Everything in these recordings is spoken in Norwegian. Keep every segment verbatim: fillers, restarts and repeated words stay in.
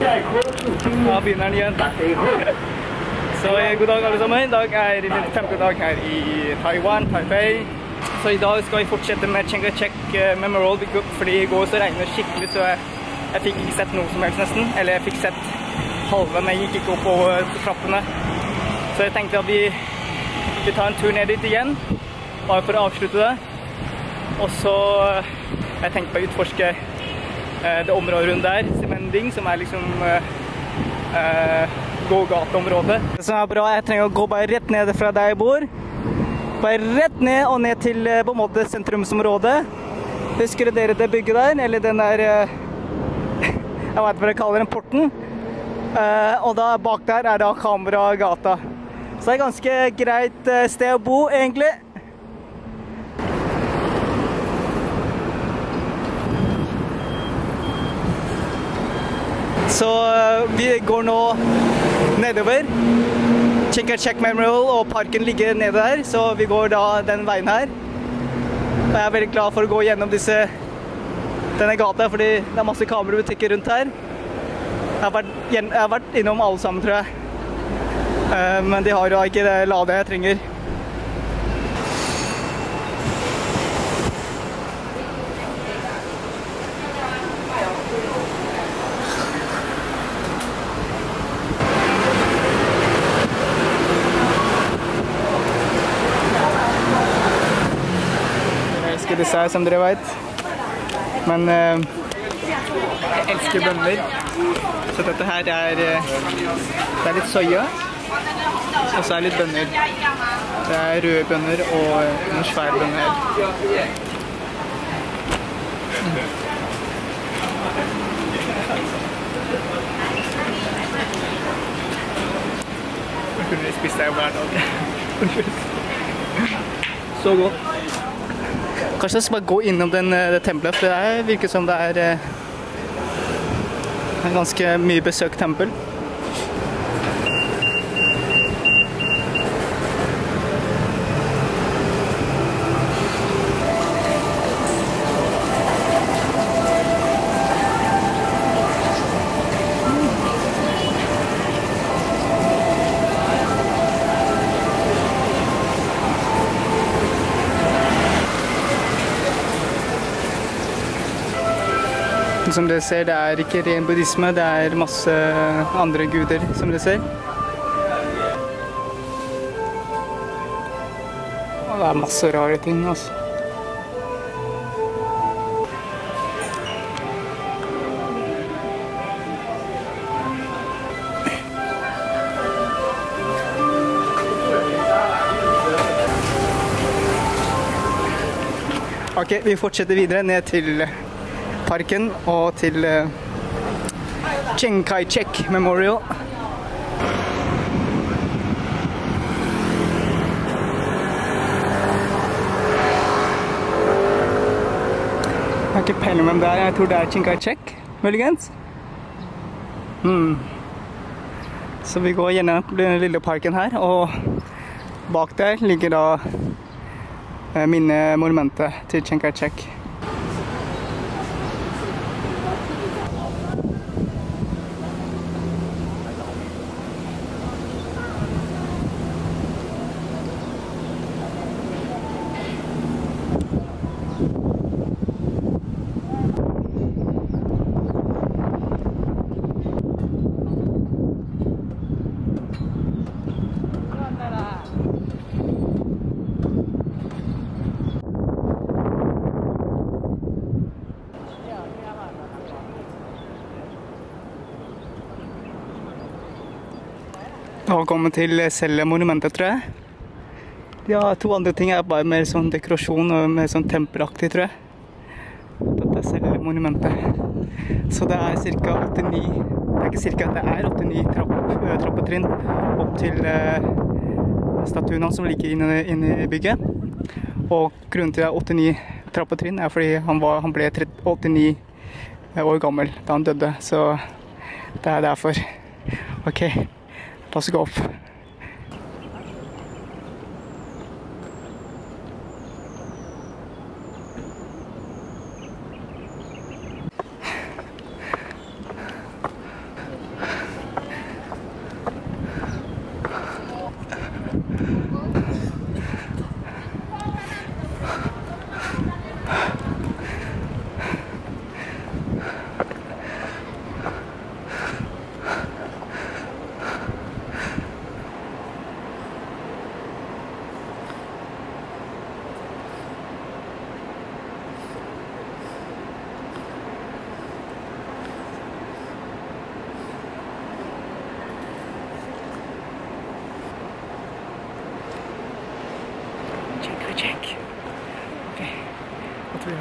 Ở Việt Nam. So good afternoon, I didn't come to Taiwan, Taipei. Så idag ska vi fortsätta med Chiang Kai-shek Memorial, för igår så regnade det skickligt så jag fick inte sett något som helst nästan. Eller jag fick sett halva men jag gick inte upp på trapporna. Så jag tänkte att vi, vi tar en tur ner dit igen, bara för att avsluta det. Och så jag tänkte bara utforska det området runt där, Ximending, som är liksom äh, gågatområdet. Det som är bra, jag tränger att gå bara rätt ner från där jag bor. Bare rett ned og ned til på en måte sentrumsområdet. Husker dere det bygget der, eller den der, jeg vet hva jeg kaller den, porten. Og da bak der er da kamera og gata. Så det er et ganske greit sted å bo egentlig. Så vi går nå nedover. Chiang Kai-shek Memorial og parken ligger nede der, så vi går da den veien her. Og jeg er veldig glad for å gå gjennom disse, denne gata, fordi det er masse kamerabutikker rundt her. Jeg har vært, jeg har vært innom alle sammen, tror jeg. Uh, men de har da ikke det ladet jeg trenger. Dessert, som dere vet. Men eh, jeg elsker bønner. Så dette her er, det er litt soya, og så er det litt bønner. Det er røde bønner og noen svære bønner. Jeg kunne spist det hver dag. Så godt. Kanskje jeg skal bare gå innom den, det tempelet, for det virker som det er eh, en ganske mye besøkt tempel. Som dere ser, det er ikke ren buddhisme, det er masse andre guder, som dere ser. Og det er masse rare ting, altså. Ok, vi fortsetter videre ned til parken og til uh, Chiang Kai-shek Memorial. Jeg har ikke peiling hvem det er. Jeg tror det er Chiang Kai-shek, muligens. Mm. Så vi går gjennom den lille parken her, og bak der ligger da uh, minnemonumentet til Chiang Kai-shek. Og komme til selve monumentet, tror jeg. Ja, to andre ting er bare mer sånn dekorasjon og mer sånn temperaktig, tror jeg. Dette er selve monumentet. Så det er cirka åttini, det er ikke cirka, det er åttini trapp, trappetrinn opp til eh, statuen som ligger inne, inne i bygget. Og grunnen til det er åttini trappetrinn er fordi han, var, han ble åttini år gammel da han døde, så det er derfor. Ok. La oss gå opp.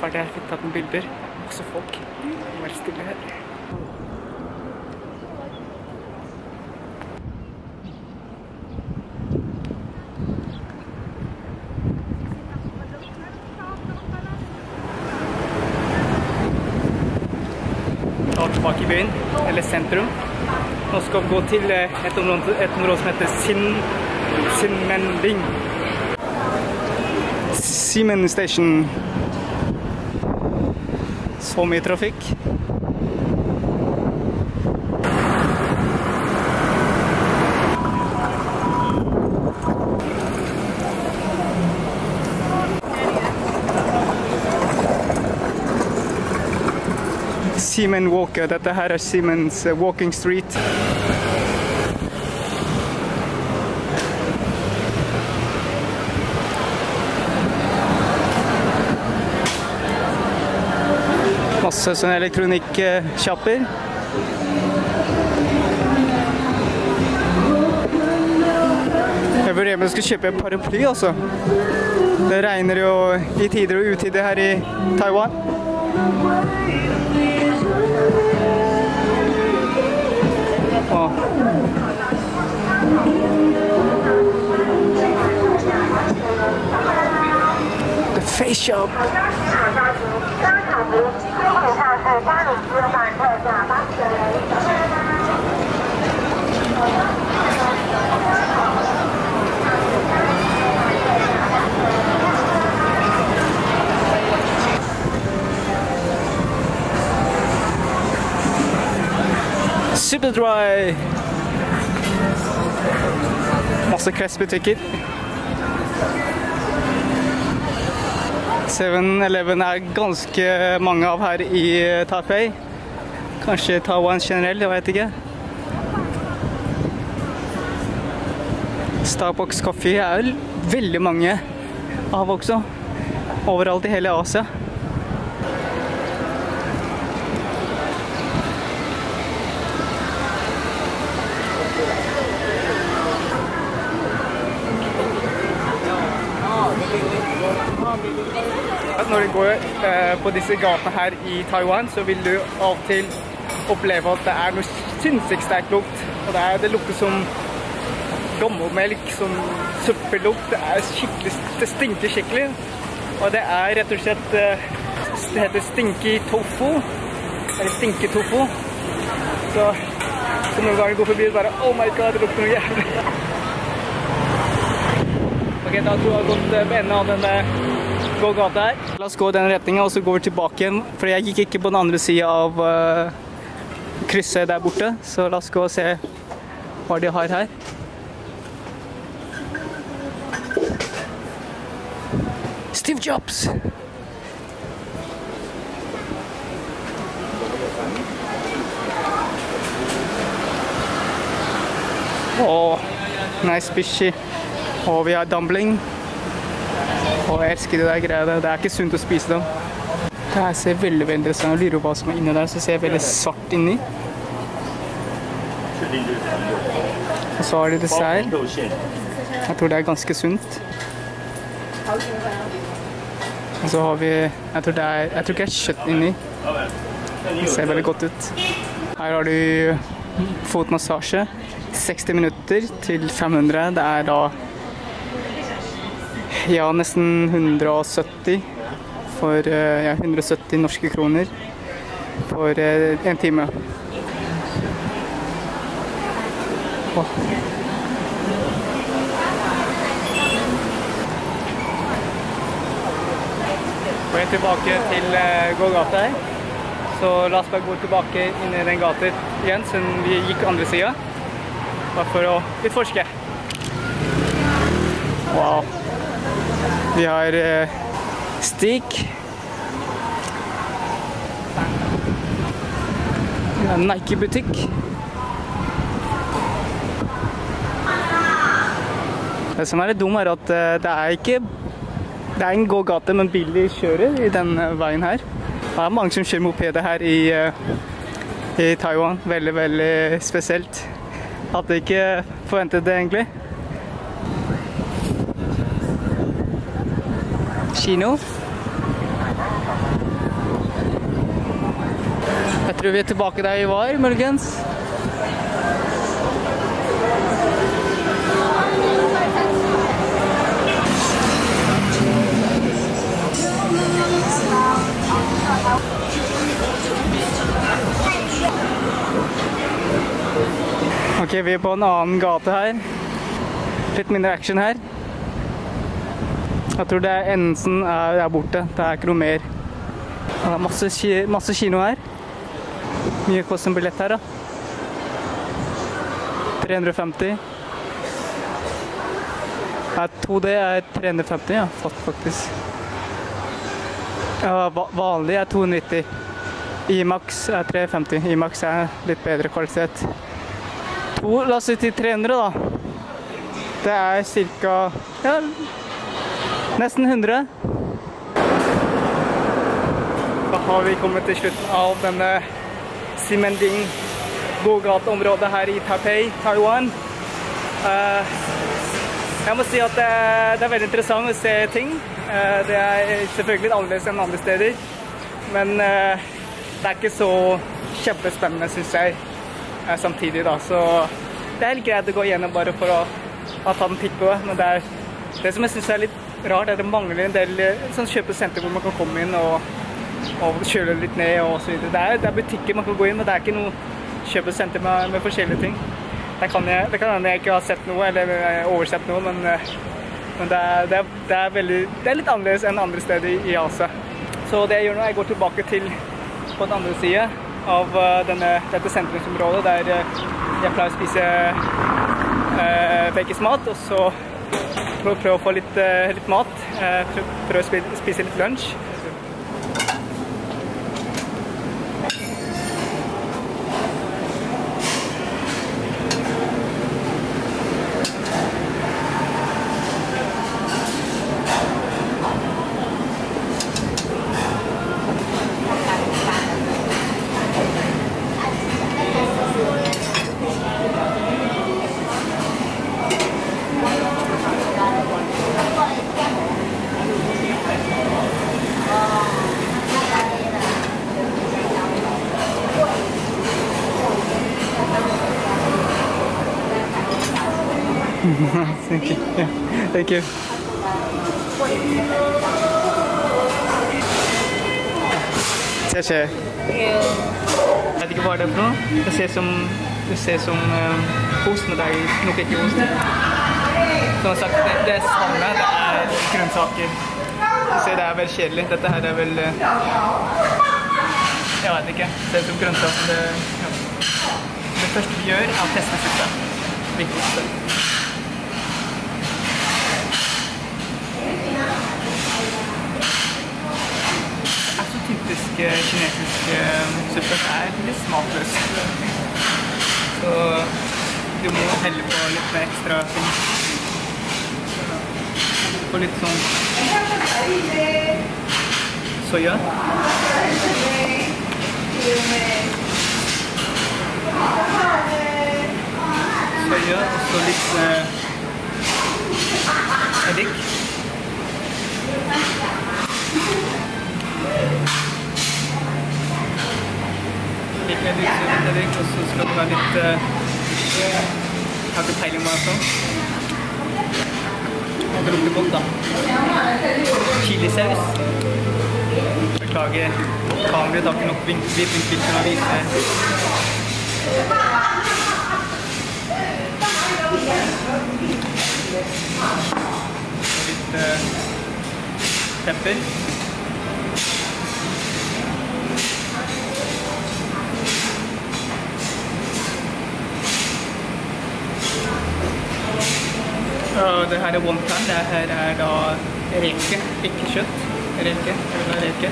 fart jag fick ta bilder. Också folk. Det var stilla här. Jag är tillbaka i byn, eller centrum. Jag ska gå till ett område, ett område som heter Xin, Ximending. Ximending station. Så mycket trafik. Siemens Walker, detta här är Siemens Walking Street. Massa sån elektronikshopper. Jag började med att köpa en paraply också. Det regnar ju i tider och uttider här i Taiwan. Oh. The Face Shop. Superdry. Massa kressbutikker. seven eleven er ganske mange av her i Taipei. Kanskje Taiwan generelt, jeg vet ikke. Starbucks kaffe er vel veldig mange av også. Overalt i hele Asia. Når du går eh, på disse gatene her i Taiwan, så vil du av og til oppleve at det er noe sinnssykt sterkt lukt. Og det, er, det lukter som gammelmelk, som suppelukt. Det er skikkelig, det stinker skikkelig. Og det er rett og slett, det heter Stinky Tofu. Eller Stinky Tofu. Så, så noen ganger går forbi og bare, oh my god, det lukter noe jævlig. Ok, da tror jeg har gått med enden av denne gå gata her. La oss gå i den retningen, og så går vi tilbake igjen. For jeg gikk ikke på den andre siden av uh, krysset der borte. Så la oss gå og se hva de har her. Steve Jobs! Åh, nice fishy. Og vi har dumpling. Og jeg elsker de der greiene. Det er ikke sunt å spise dem. Det her ser veldig, veldig interessant. Jeg lurer på hva som er inne der, så ser jeg veldig svart inni. Og så har de dessert. Jeg tror det er ganske sunt. Og så har vi... Jeg tror, det er, jeg tror ikke det er kjøtt inni. Det ser veldig godt ut. Her har du fotmassasje. seksti minutter til fem hundre. Det er da... Ja, nesten hundre og sytti for ja, hundre og sytti norske kroner for en time. Åh. Vi er tilbake til gågata her, så la oss bare gå tilbake inn i den gata igjen, siden vi gikk andre siden, bare for å utforske. Wow. Vi har eh, stik. Vi har Nike-butikk. Det som er litt dumt er at eh, det er ikke... Det er en gågate, men biler kjører i den veien her. Det er mange som kjører mopeder her i, eh, i Taiwan. Veldig, veldig spesielt. At jeg ikke forventet det egentlig. Kino. Jeg tror vi er tilbake der vi var, muligens. Ok, vi er på en annen gate her. Litt mindre action her. Jeg tror det er endelsen er der borte. Det er ikke noe mer. Det er masse, ki masse kino her. Mye koster en billett her da. tre hundre og femti. Nei, to D er tre hundre og femti, ja, faktisk. Ja, vanlig er to hundre og nitti. Imax er tre hundre og femti. Imax er litt bedre kvalitet. To, la oss si til tre hundre da. Det er cirka, ja, nesten hundre. Da har vi kommet til slutten av denne Ximending gågateområdet her i Taipei, Taiwan. Uh, jeg må si at det, det er veldig interessant å se ting. Uh, det er selvfølgelig litt annerledes enn andre steder, men uh, det er ikke så kjempespennende, synes jeg, uh, samtidig da. Så det er helt greit å gå igjennom bare for å at han fikk på, men det er det som jeg synes er litt rart, er det mangler en del sånn kjøpesenter hvor man kan komme inn og, og kjøle litt ned og så videre. Det er, det er butikker man kan gå inn, men det er ikke noe kjøpesenter med, med forskjellige ting. Det kan jeg, det kan jeg ikke ha sett noe, eller oversett noe, men, men det, er, det, er, det, er veldig, det er litt annerledes enn andre steder i Asia. Så det jeg gjør nå, jeg går tilbake til på den andre siden av denne, dette sentrumsområdet, der jeg pleier å spise Uh, vekkes mat, og så prøve å få litt, uh, litt mat, uh, prøve å spi spise litt lunsj. Thank you. Yeah. Thank you. Thank you. Jeg vet ikke hva det er for noe. Det ser som, det ser som uh, ost, men det er nok ikke ost. Som sagt, det, det er samme, det er grønnsaker. Du ser, det er vel kjedelig. Dette her er vel, uh, jeg vet ikke, det ser som grønnsaker. Det, ja. Det første vi gjør er å teste sukta. Viktigste. Kinesisk suppe er litt smakløs, så du må helle på litt ekstra ting. Og litt sånn soya. Soya, og så litt uh, eddik. Liker du ikke litt eddik, og så skal du ha litt uh, peiling med sånn. Og det lukter godt da. Chilisaus. Beklager, kameraet har ikke nok vippingfilter å vise. Litt uh, pepper. Og det her er wonton, det her er da reke, ikke kjøtt, reke, eller reke.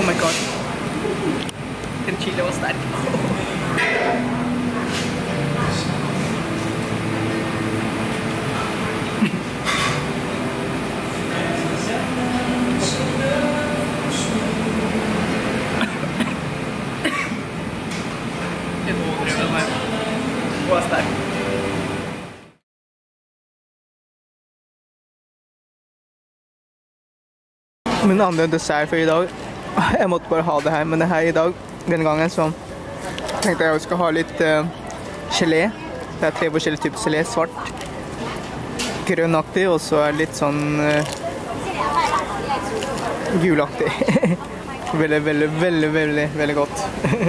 Oh my god, den chili var sterk. What's that? Mình ăn được xài phê đó. Em một bữa họp hai mình hai đó gần gọn ăn xong. Tänkte jag ska ha lite gelé. Det är tre olika typer gelé, svart, grönaktig och så är lite sån gulaktig. Väldigt, väldigt, väldigt, väldigt, väldigt gott.